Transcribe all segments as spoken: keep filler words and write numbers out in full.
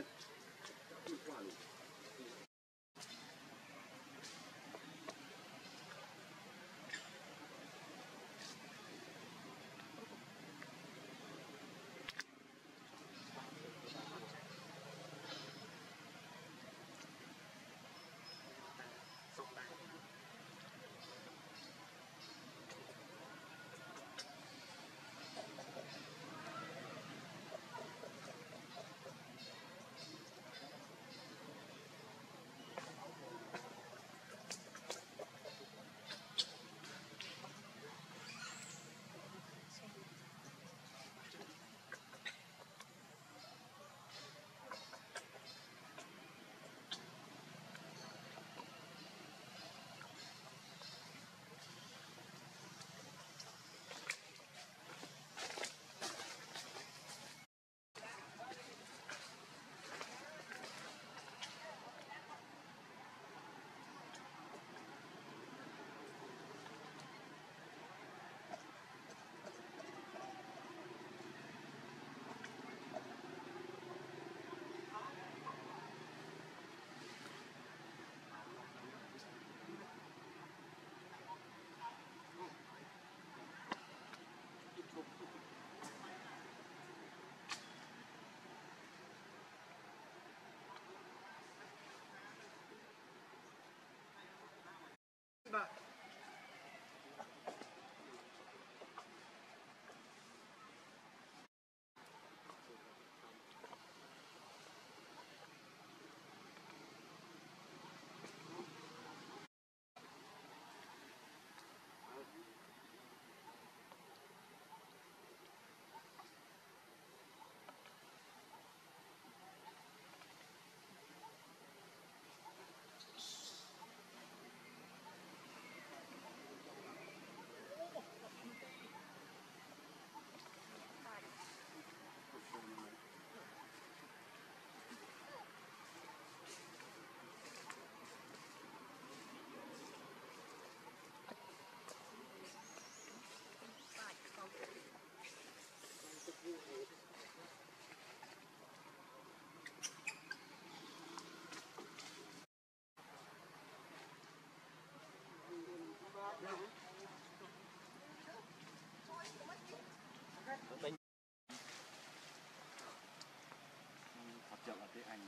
But equality. But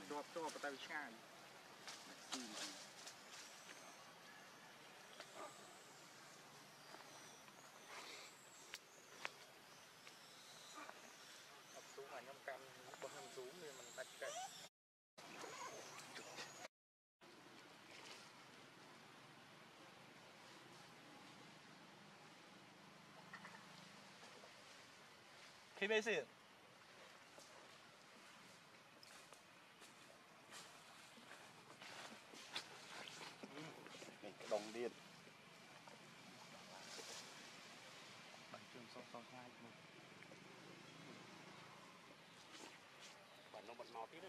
cho cho vào tay chai. Xuống mà nhâm cam bơm hâm xuống thì mình tách cây. Khi bây giờ đồng điện bằng trường song song hai một bạn nó bật mò tí nữa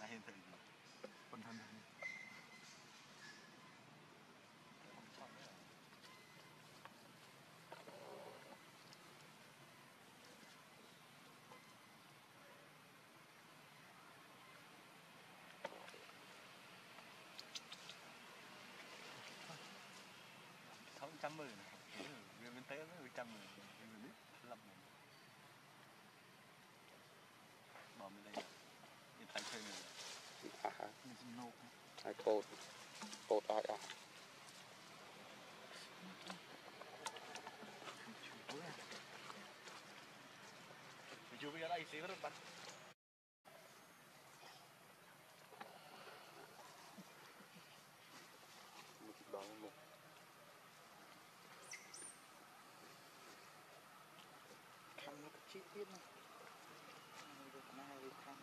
là hiện thời phần thân trăm mười này, người bên té với trăm mười, người biết lầm này, bỏ bên đây, đi thay chơi này, mình xin nộp, thay cột, cột ai à? Jovi ở đây xí rất bận. Chi tiết này được này được thăng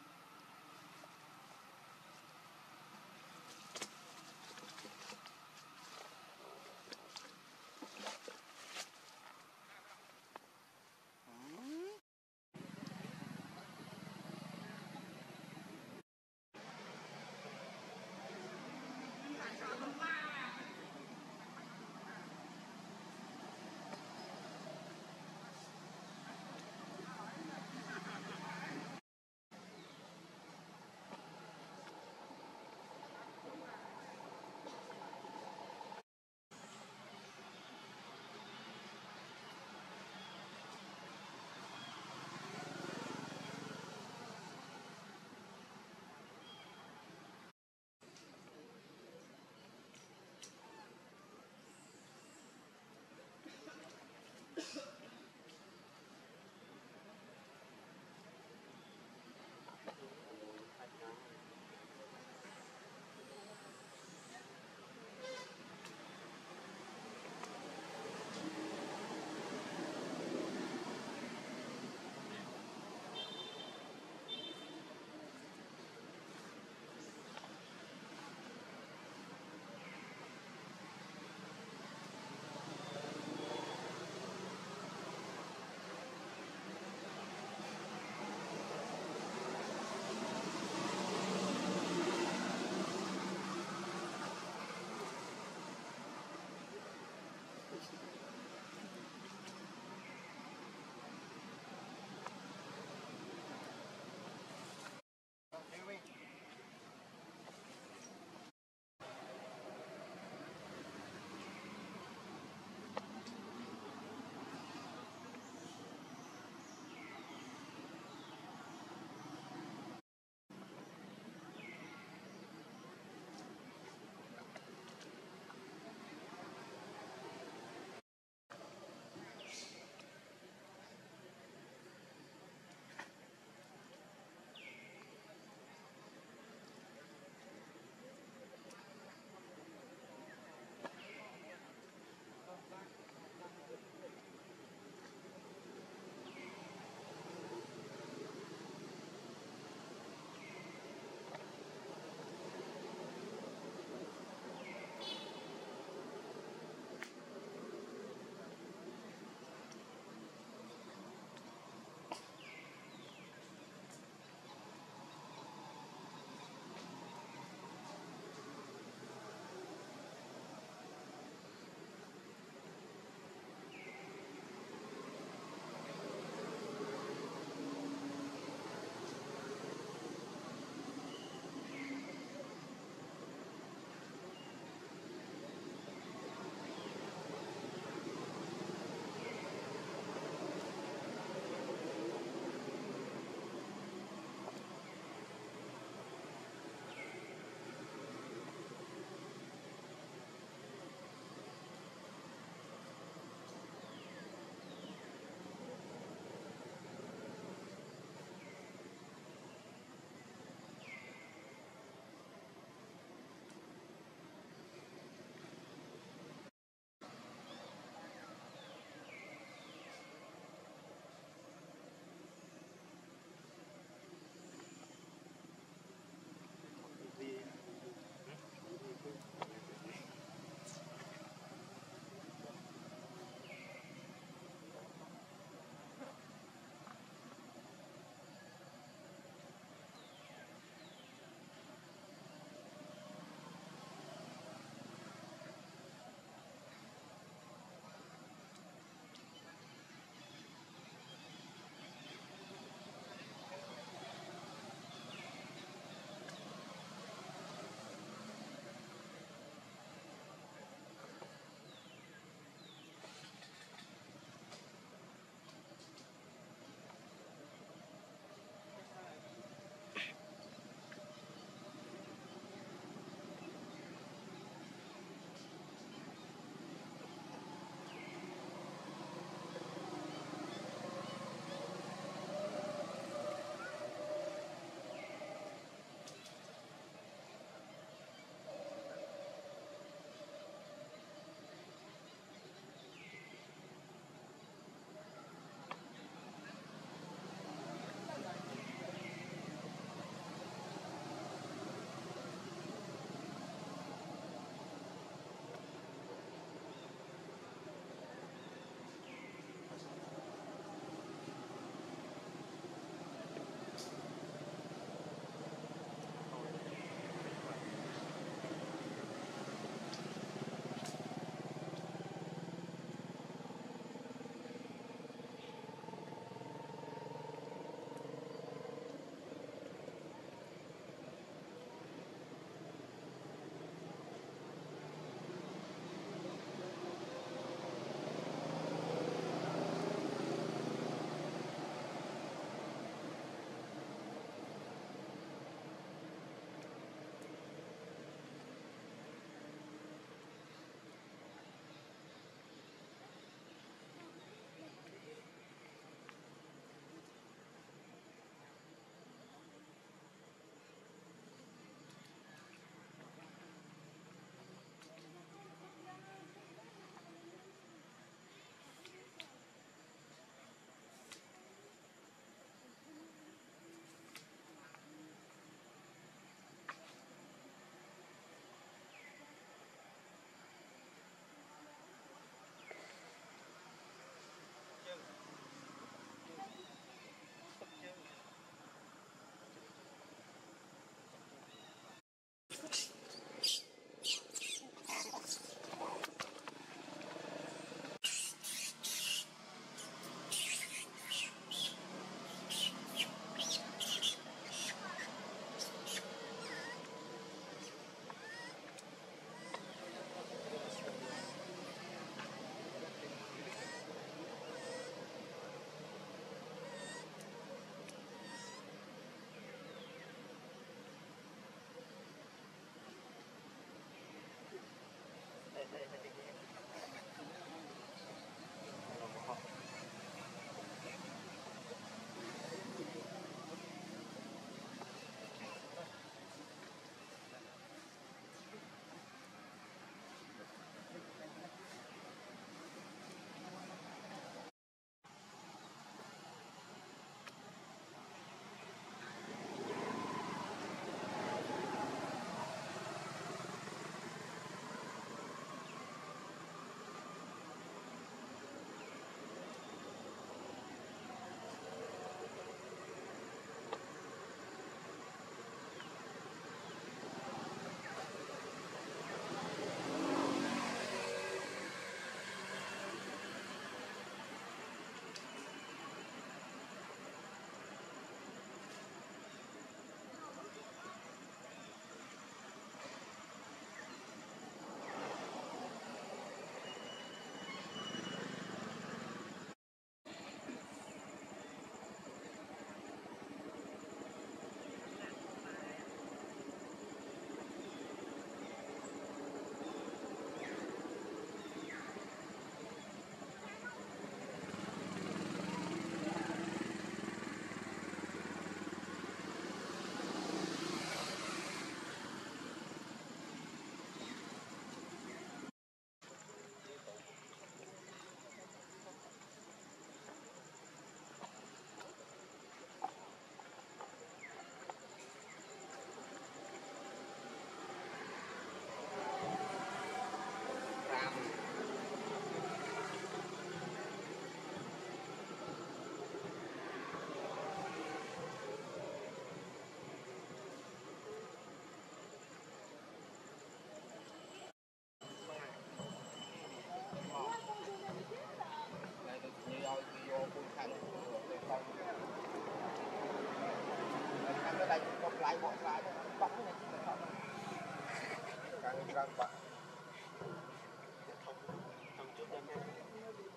Nguyên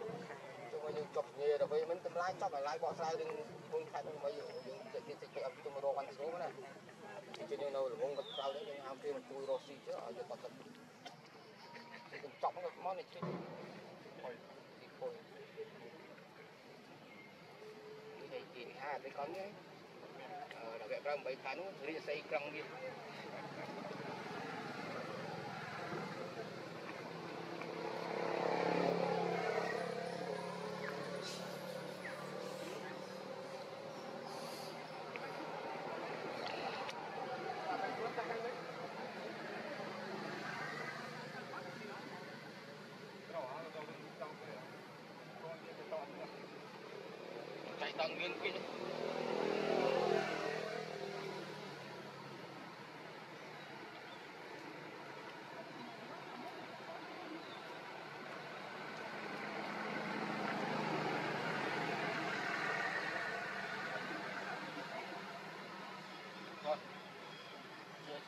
kia thôi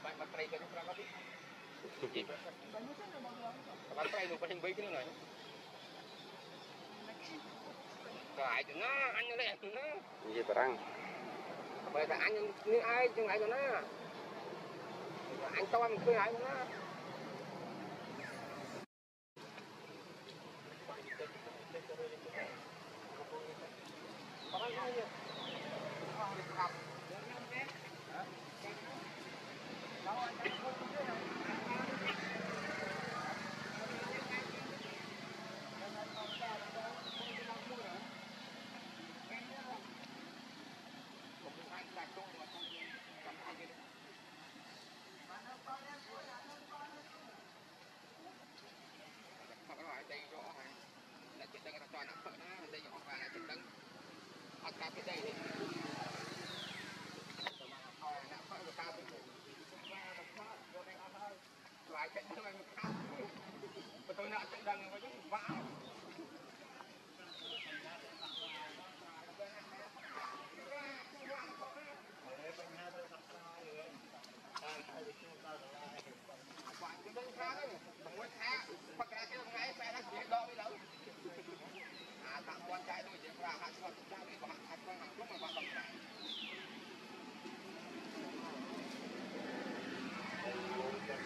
bạn mặt trai cái nó ra đi bạn trai nó phải bấy cái này ai cho nó ăn nó lẹ tụi nó gì răng bây giờ ăn những ai chứ ai cho nó ăn to ăn cứ ai cũng nó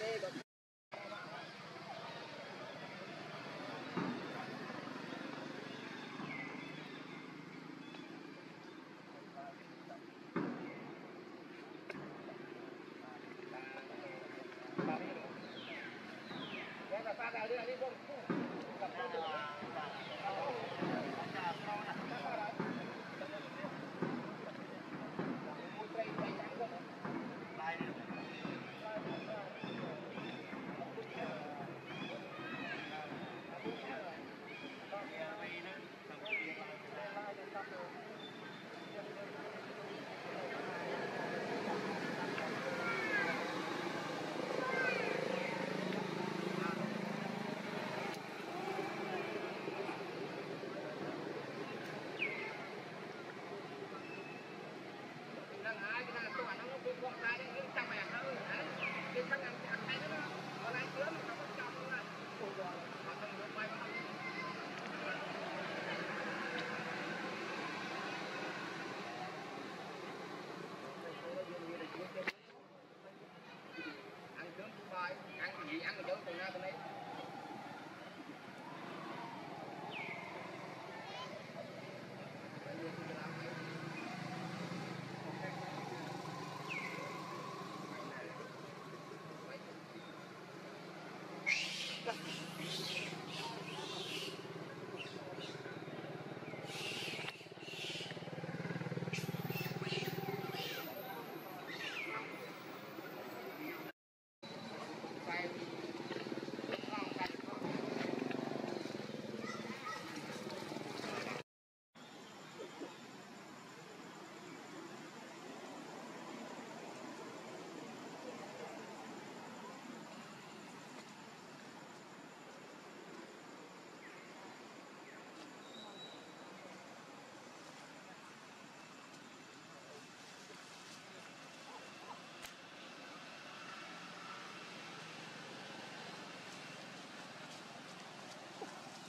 đi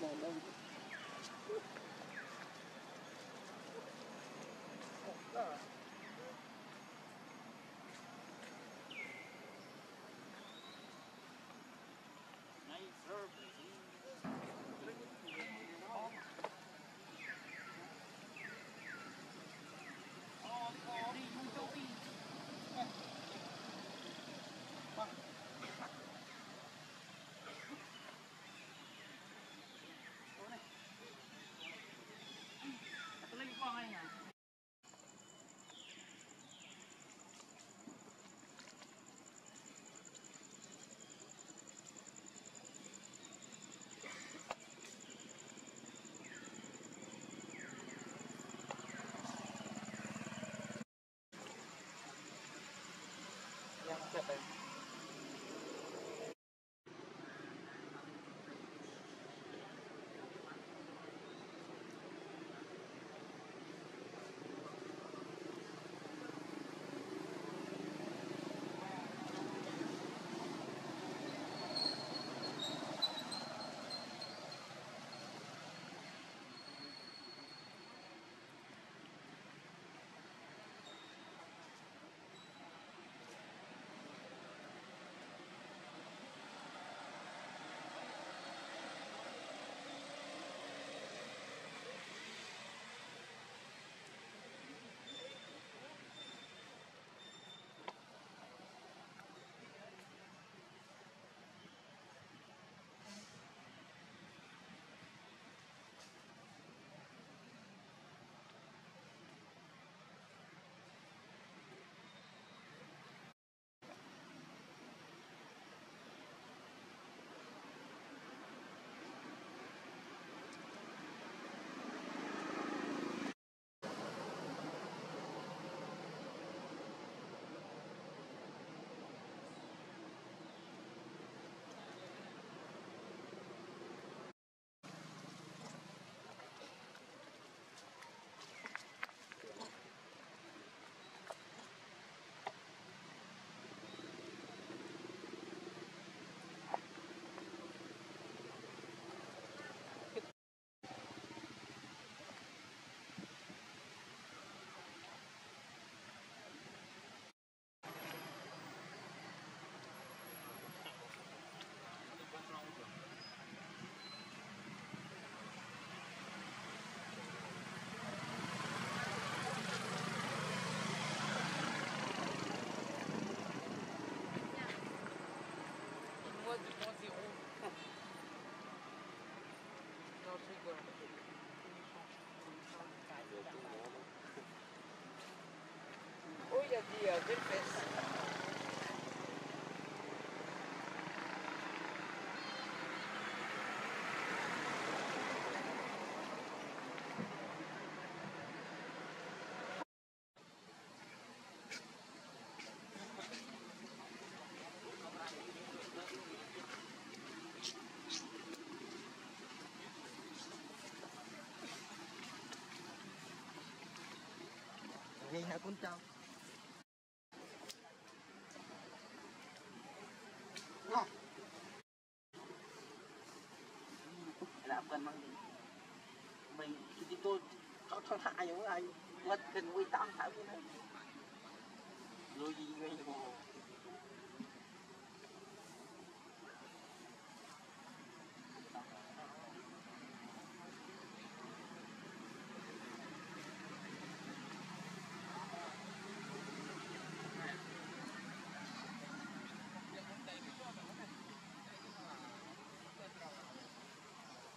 còn đâu. Hoy a día del pez. Vậy hả con cháu? Nó là cần mang đi. Mình thì tôi có thằng hạ giống ai mất cần quy tám thảo như thế. Rồi gì ngay như hồ. Hãy subscribe cho kênh Ghiền Mì Gõ để không bỏ lỡ những video hấp dẫn.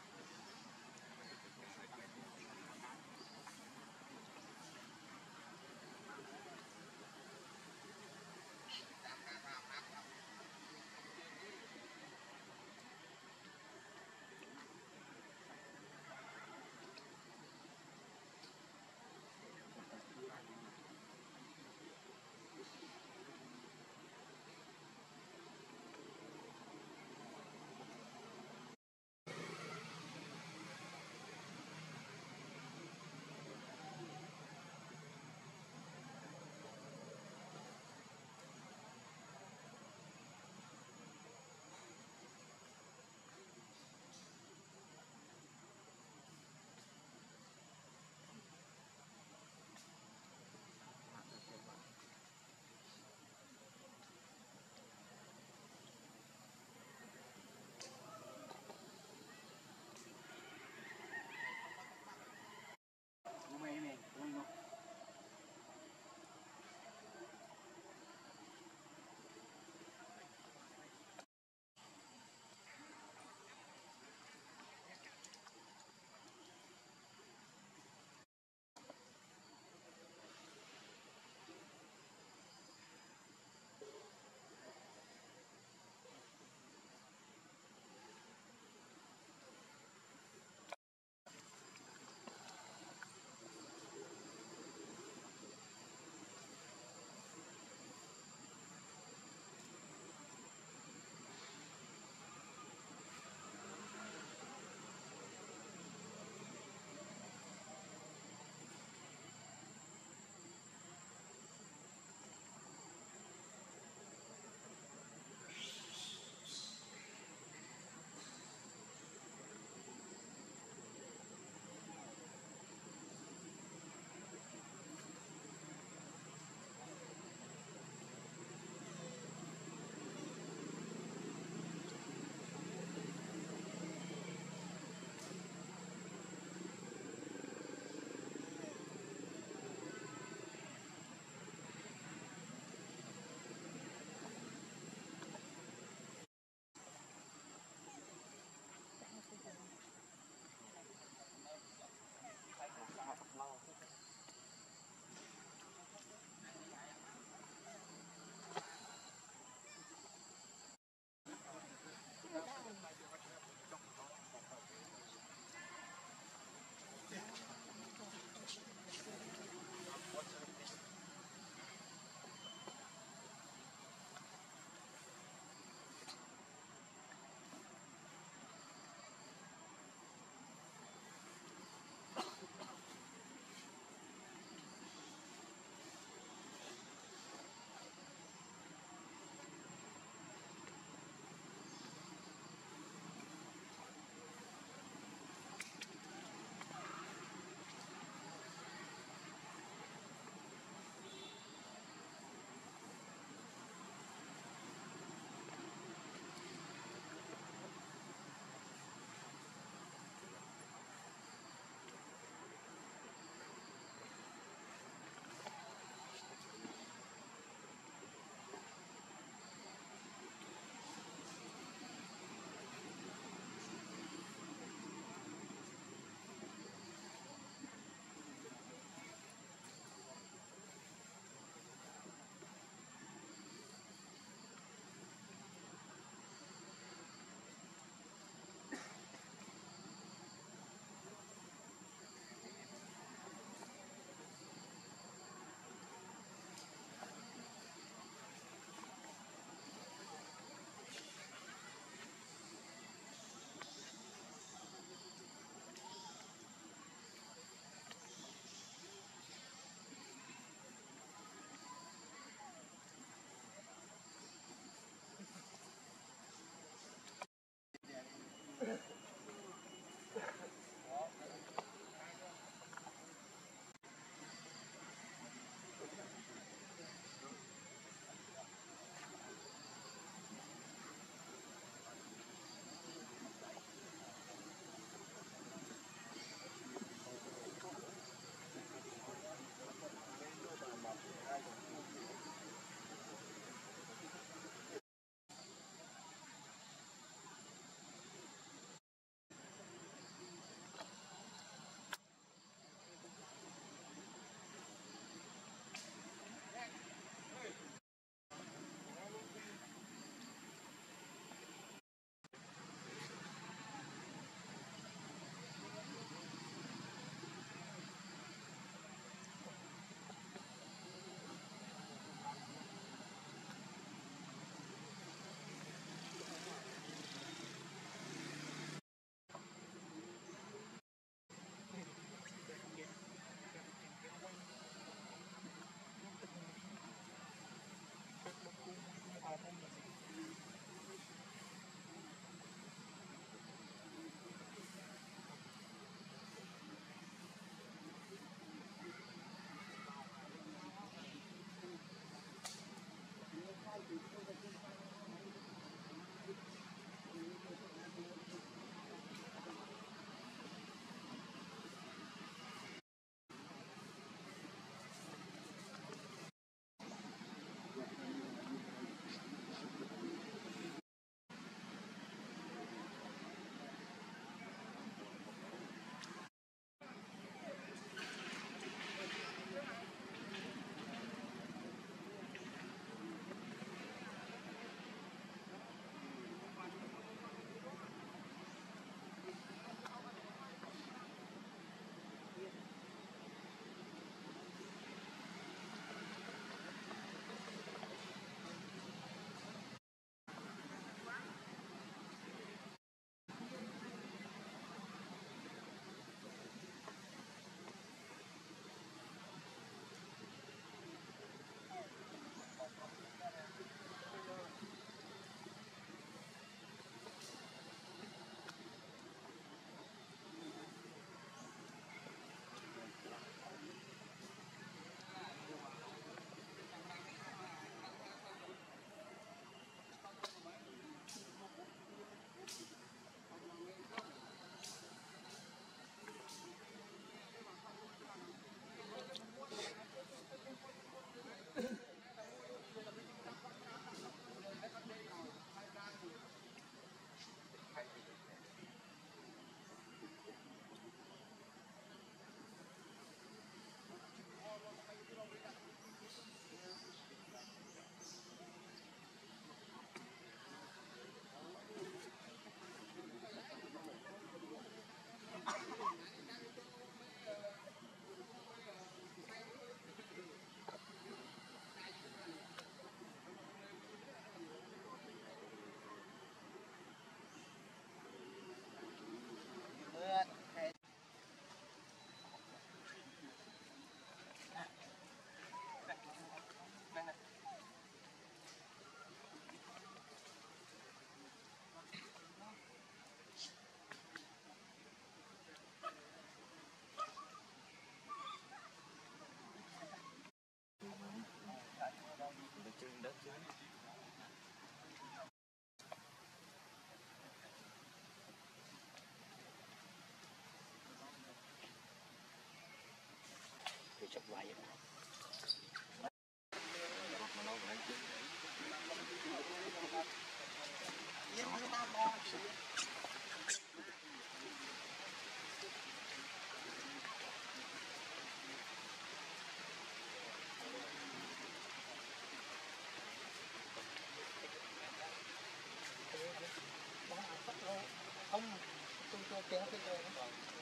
một tiếng thì rồi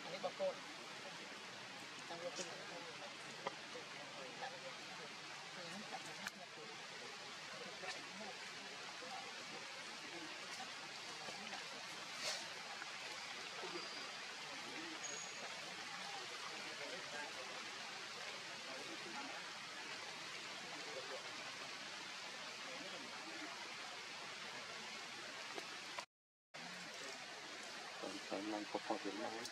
anh ấy bỏ cồn trong lúc này của họ Việt Nam. We're talking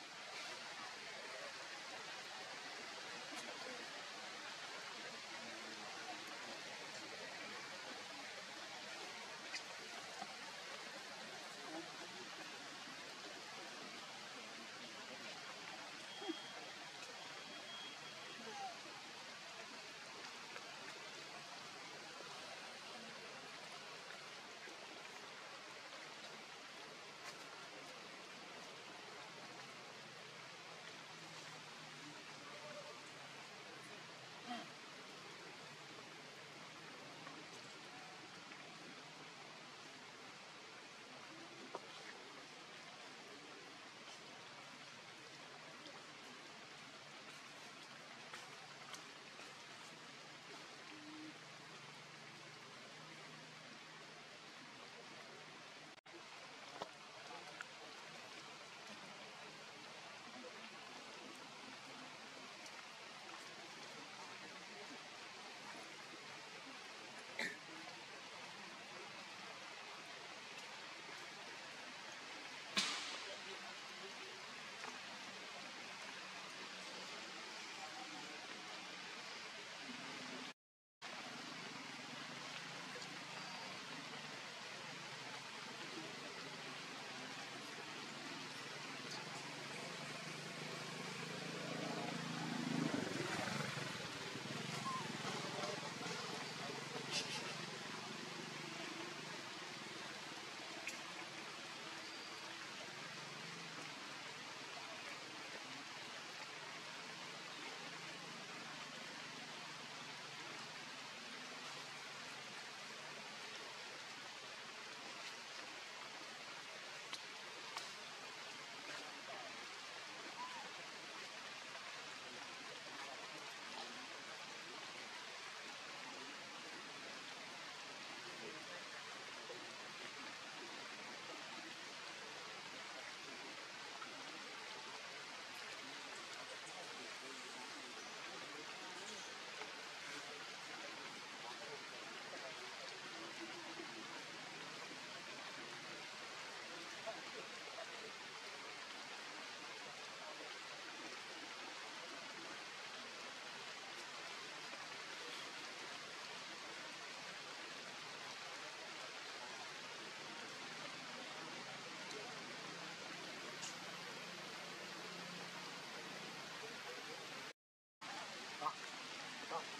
Thank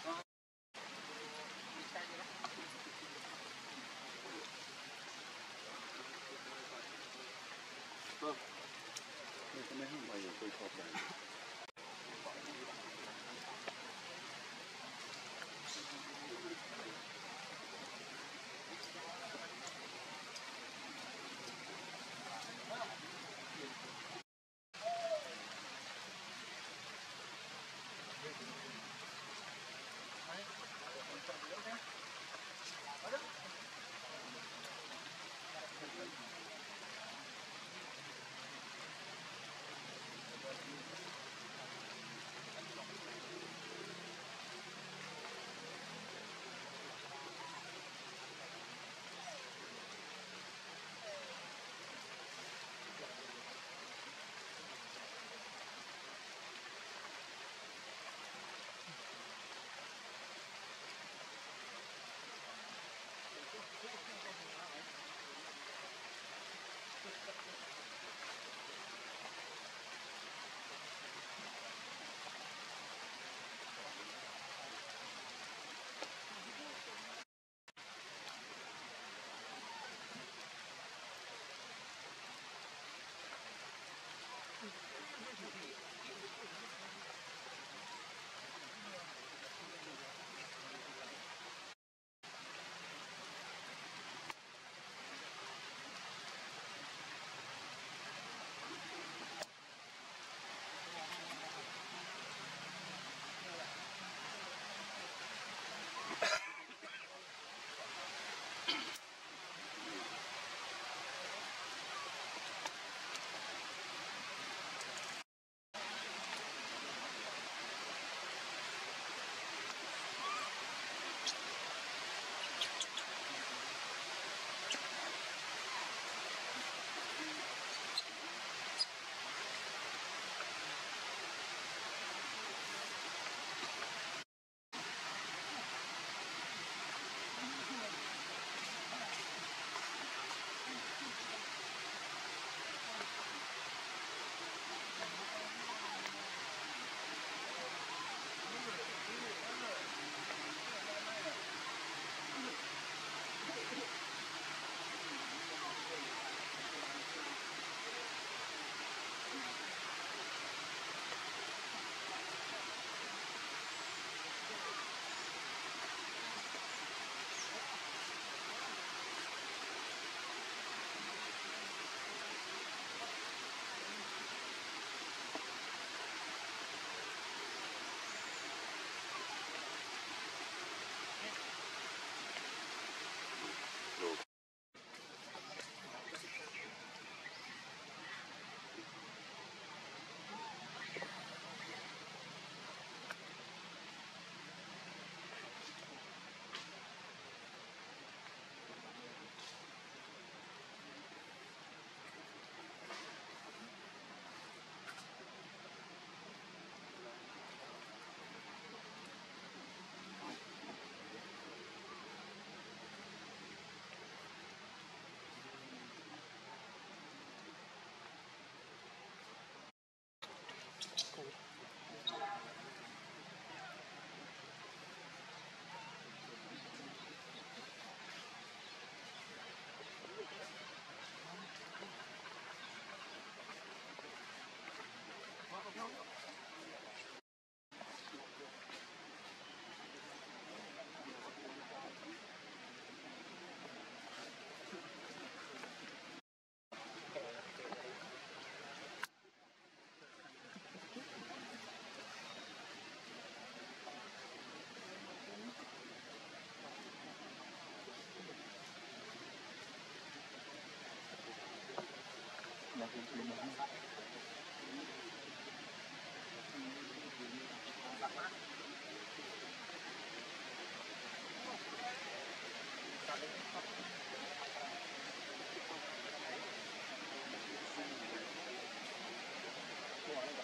you.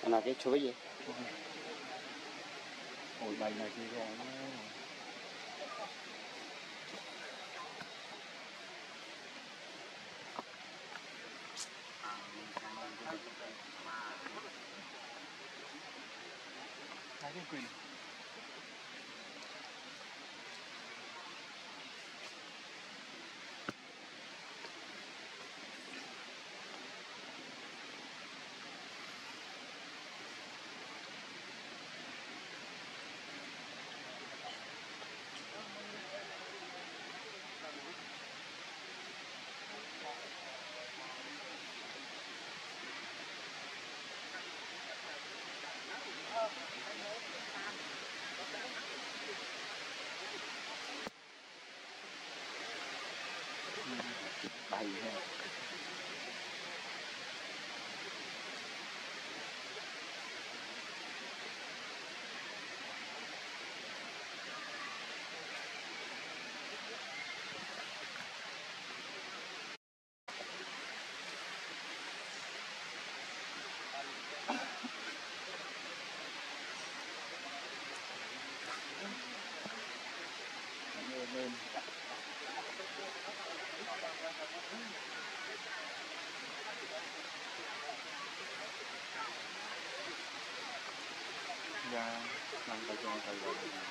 Anh là cái chuối gì? Ôi bày này kia rồi. Thấy cái quỳ. Bày ha. Nên dạ làm cái con tay rồi hả?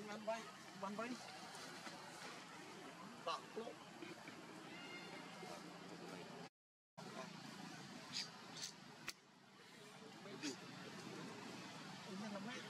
one bite, one bite. Baklo. Ini namanya.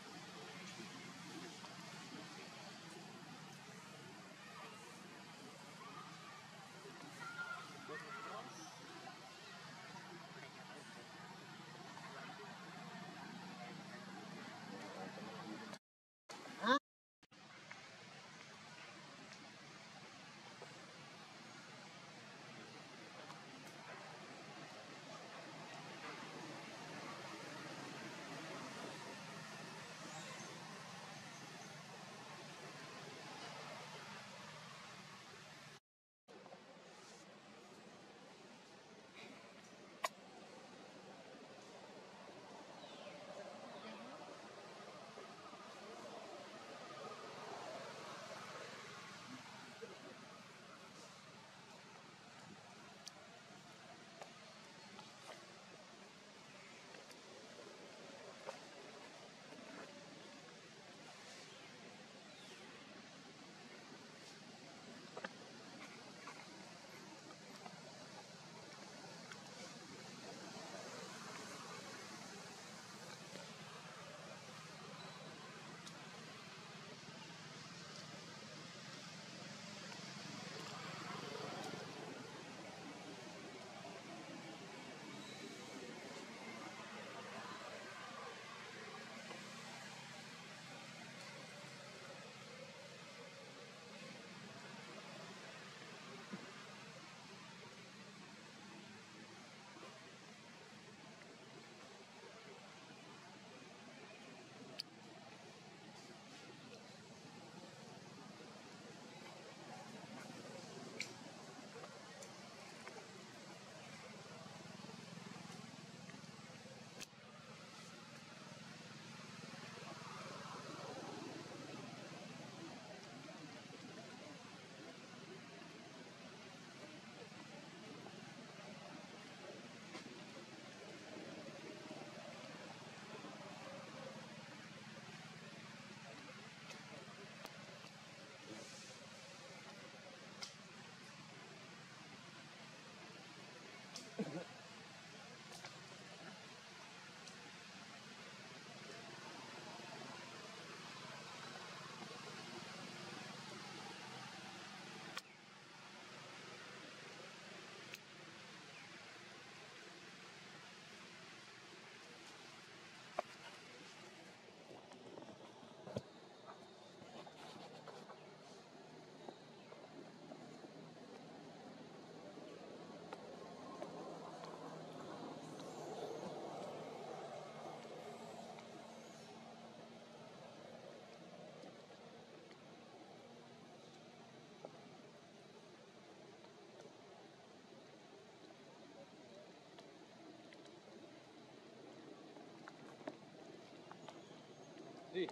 Đi,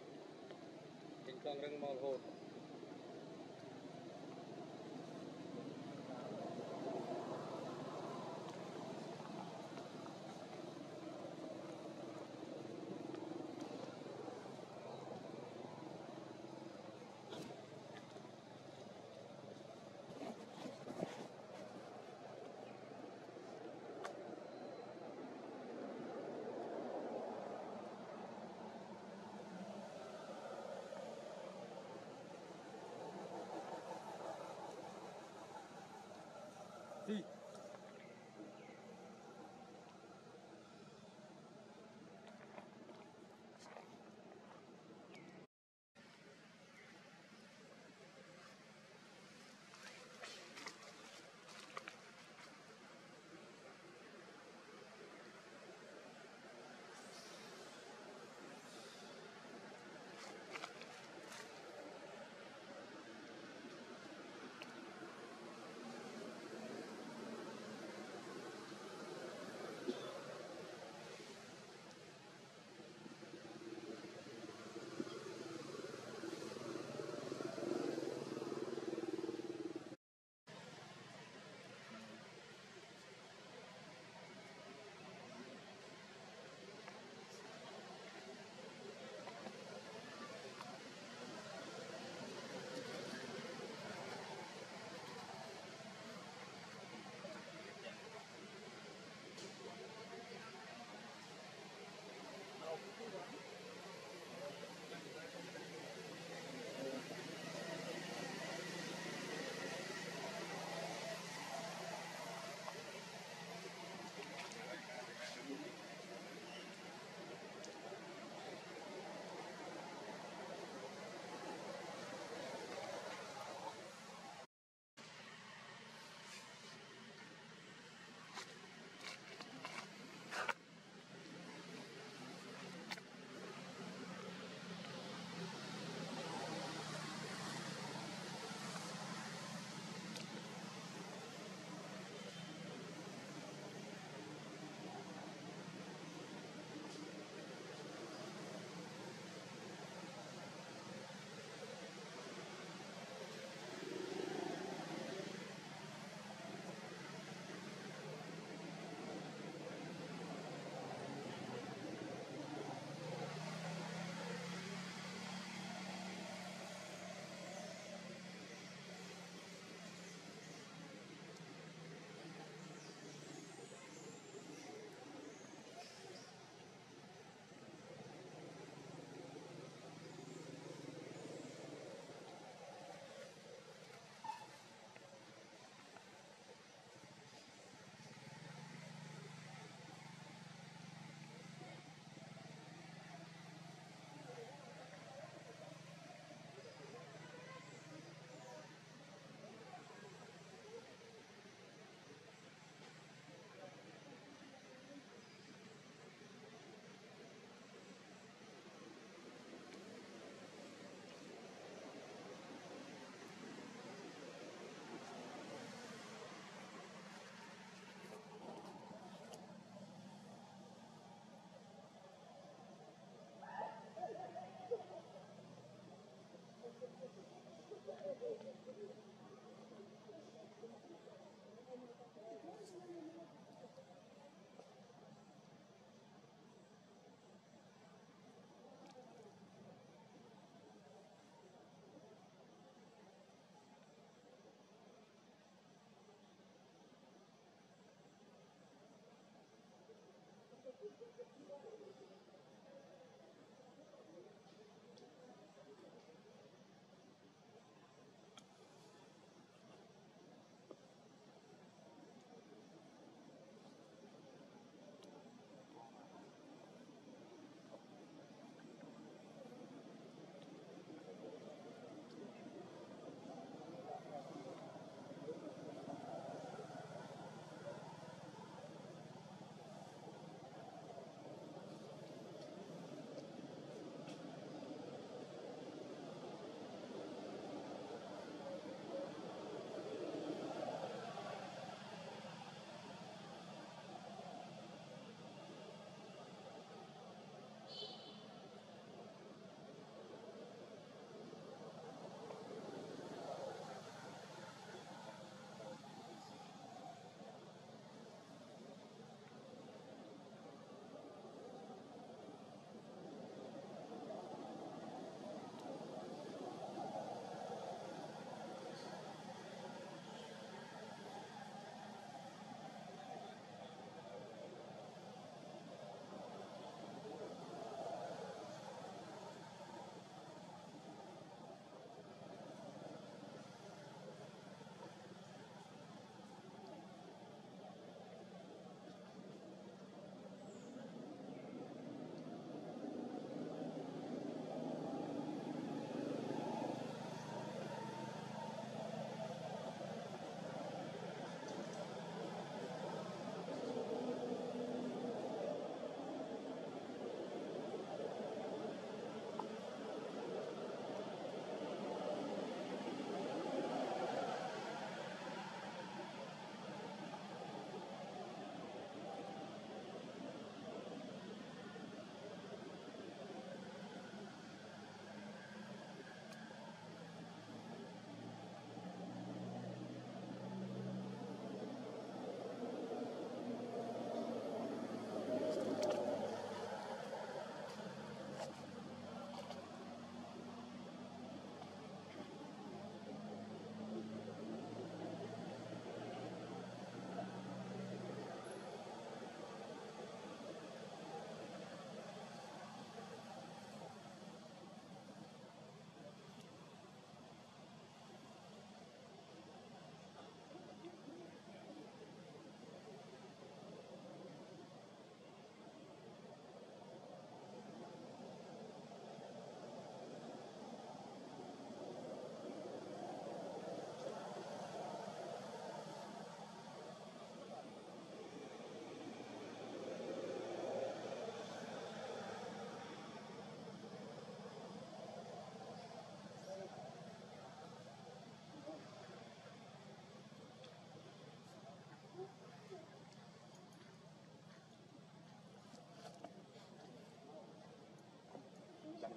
tình trạng rừng màu hồn. Hãy subscribe cho kênh Ghiền Mì Gõ để không bỏ lỡ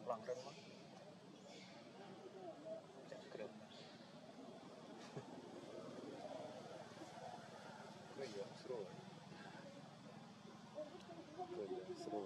Pelanggan mah cengkrim keren ya, seru keren ya, seru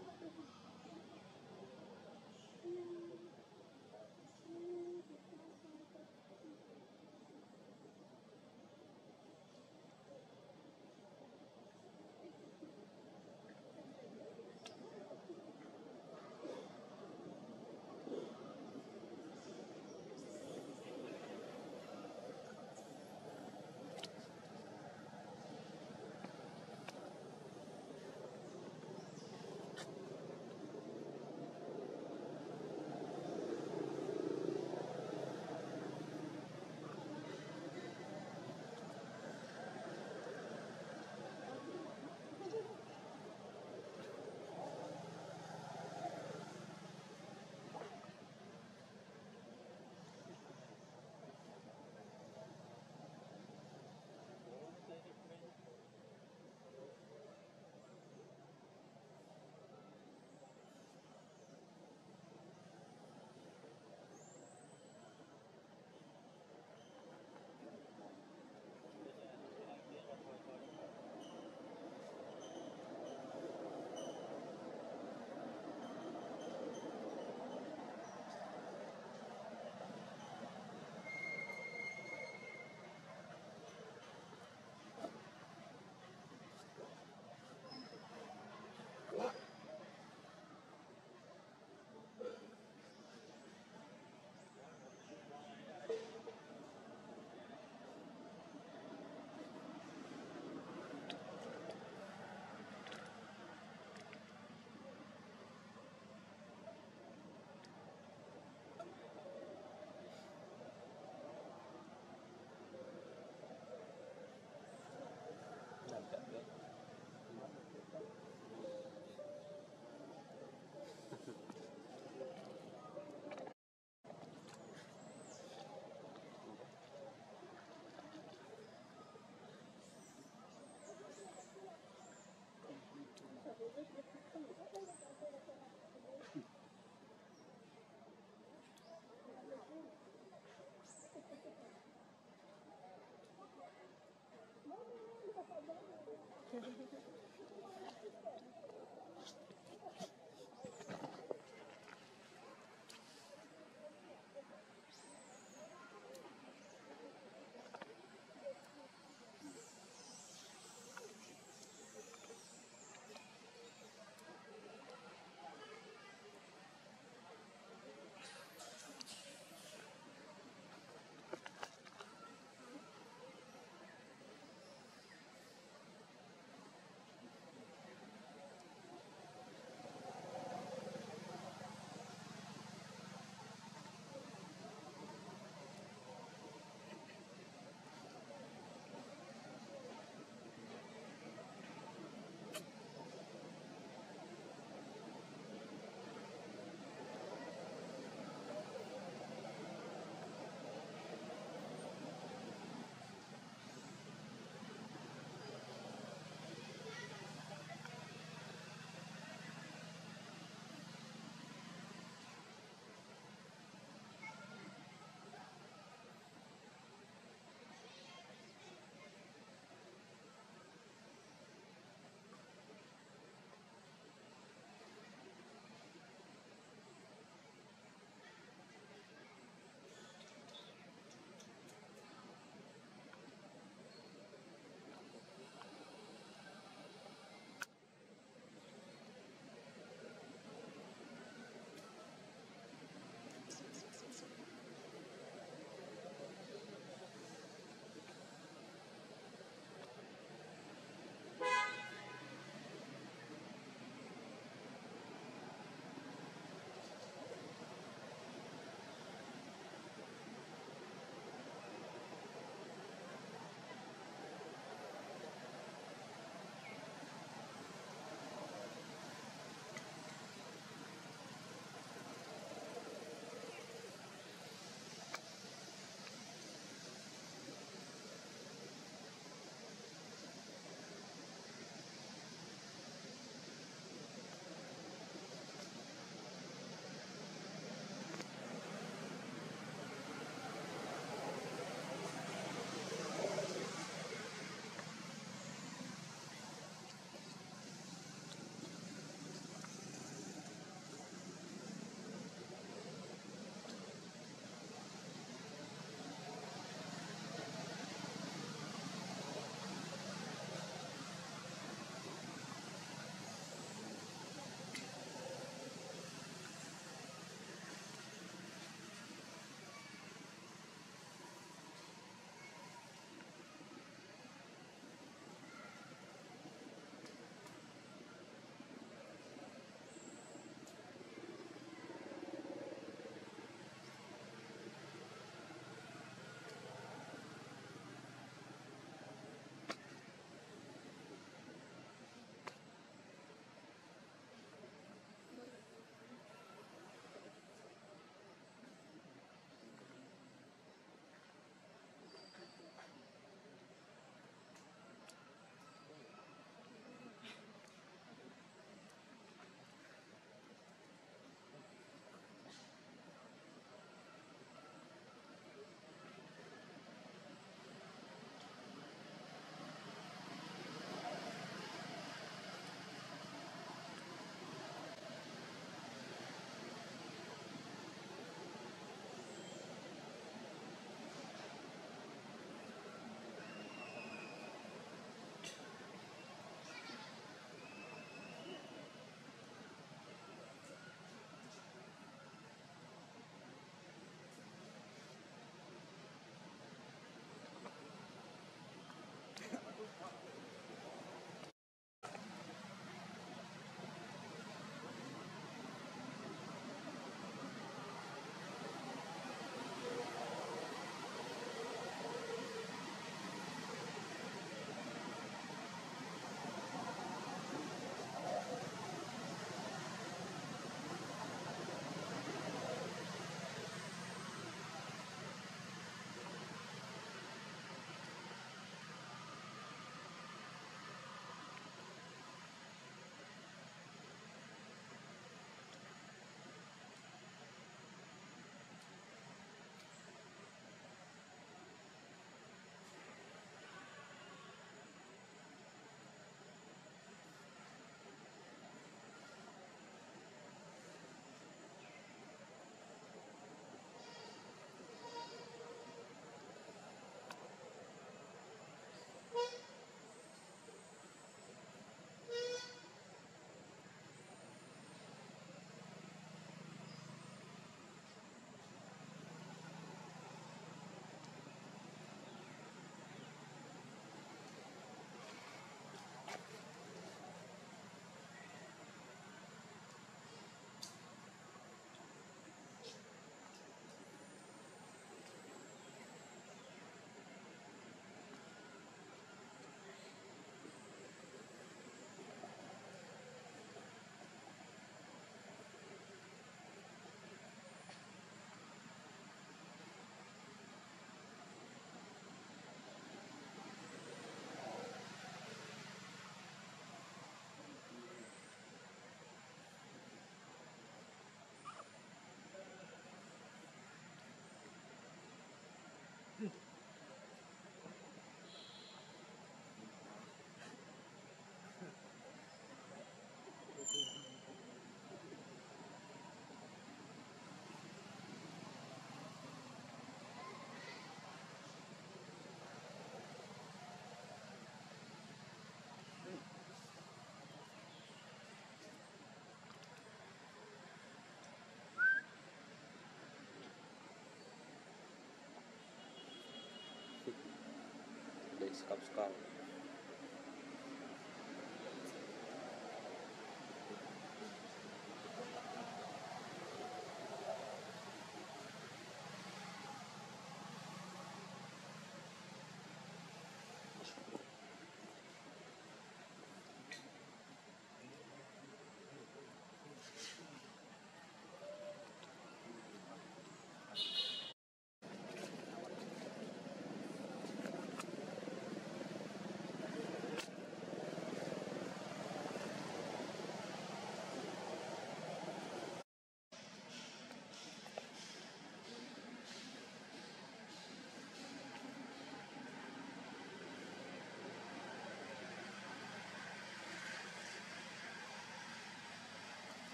sekap-sekap.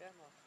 Come on.